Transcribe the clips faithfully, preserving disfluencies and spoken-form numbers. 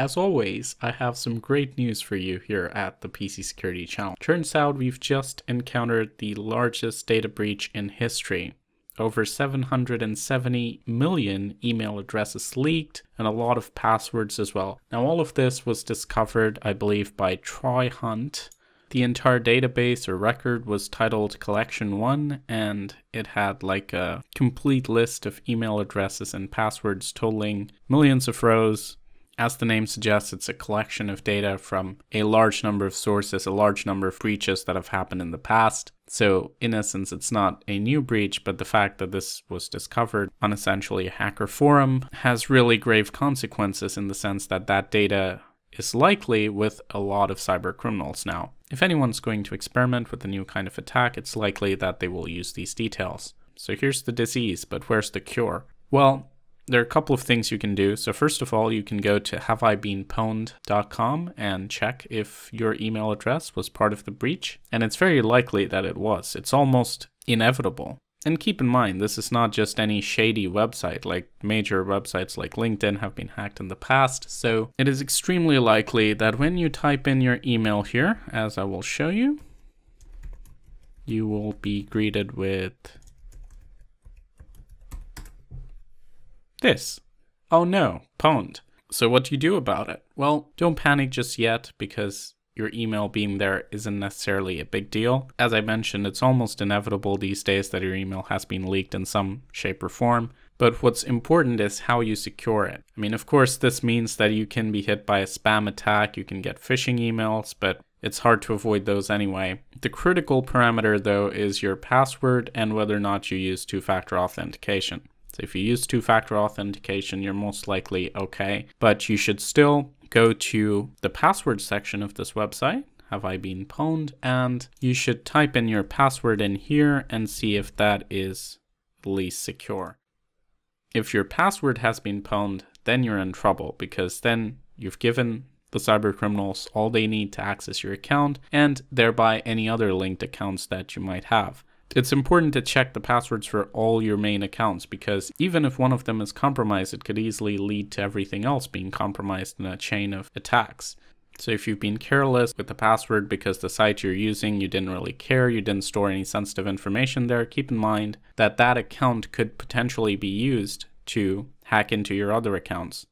As always, I have some great news for you here at the P C Security Channel. Turns out we've just encountered the largest data breach in history. Over seven hundred seventy million email addresses leaked and a lot of passwords as well. Now, all of this was discovered, I believe, by Troy Hunt. The entire database or record was titled Collection one, and it had like a complete list of email addresses and passwords totaling millions of rows. As the name suggests, it's a collection of data from a large number of sources, a large number of breaches that have happened in the past. So in essence, it's not a new breach, but the fact that this was discovered on essentially a hacker forum has really grave consequences, in the sense that that data is likely with a lot of cyber criminals now. If anyone's going to experiment with a new kind of attack, it's likely that they will use these details. So here's the disease, but where's the cure? Well, there are a couple of things you can do. So first of all, you can go to have I been pwned dot com and check if your email address was part of the breach. And it's very likely that it was. It's almost inevitable. And keep in mind, this is not just any shady website. Like, major websites like LinkedIn have been hacked in the past. So it is extremely likely that when you type in your email here, as I will show you, you will be greeted with this. Oh no, pwned. So what do you do about it? Well, don't panic just yet, because your email being there isn't necessarily a big deal. As I mentioned, it's almost inevitable these days that your email has been leaked in some shape or form. But what's important is how you secure it. I mean, of course, this means that you can be hit by a spam attack, you can get phishing emails, but it's hard to avoid those anyway. The critical parameter, though, is your password and whether or not you use two-factor authentication. So if you use two-factor authentication, you're most likely okay, but you should still go to the password section of this website, Have I Been Pwned, and you should type in your password in here and see if that is least secure. If your password has been pwned, then you're in trouble, because then you've given the cyber criminals all they need to access your account and thereby any other linked accounts that you might have. It's important to check the passwords for all your main accounts, because even if one of them is compromised, it could easily lead to everything else being compromised in a chain of attacks. So if you've been careless with the password because the site you're using, you didn't really care, you didn't store any sensitive information there, keep in mind that that account could potentially be used to hack into your other accounts.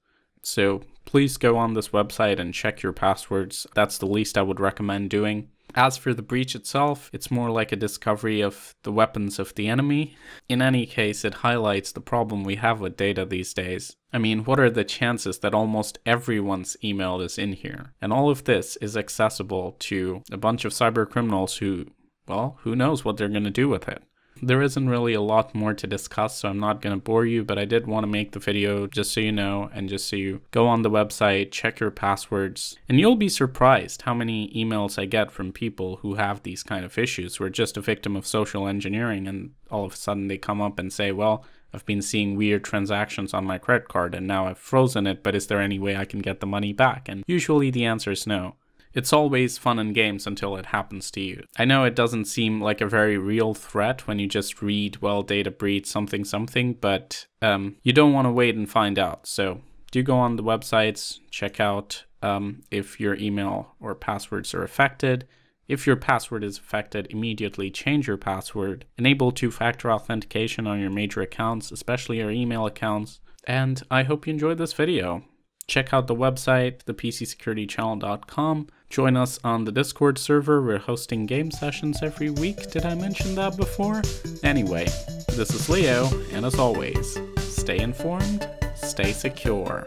So please go on this website and check your passwords. That's the least I would recommend doing. As for the breach itself, it's more like a discovery of the weapons of the enemy. In any case, it highlights the problem we have with data these days. I mean, what are the chances that almost everyone's email is in here? And all of this is accessible to a bunch of cyber criminals who, well, who knows what they're going to do with it. There isn't really a lot more to discuss, so I'm not going to bore you, but I did want to make the video just so you know, and just so you go on the website, check your passwords, and you'll be surprised how many emails I get from people who have these kind of issues, who are just a victim of social engineering, and all of a sudden they come up and say, well, I've been seeing weird transactions on my credit card, and now I've frozen it, but is there any way I can get the money back? And usually the answer is no. It's always fun and games until it happens to you. I know it doesn't seem like a very real threat when you just read, well, data breach, something, something, but um, you don't want to wait and find out. So do go on the websites, check out um, if your email or passwords are affected. If your password is affected, immediately change your password. Enable two-factor authentication on your major accounts, especially your email accounts. And I hope you enjoyed this video. Check out the website, the P C security channel dot com. Join us on the Discord server. We're hosting game sessions every week. Did I mention that before? Anyway, this is Leo, and as always, stay informed, stay secure.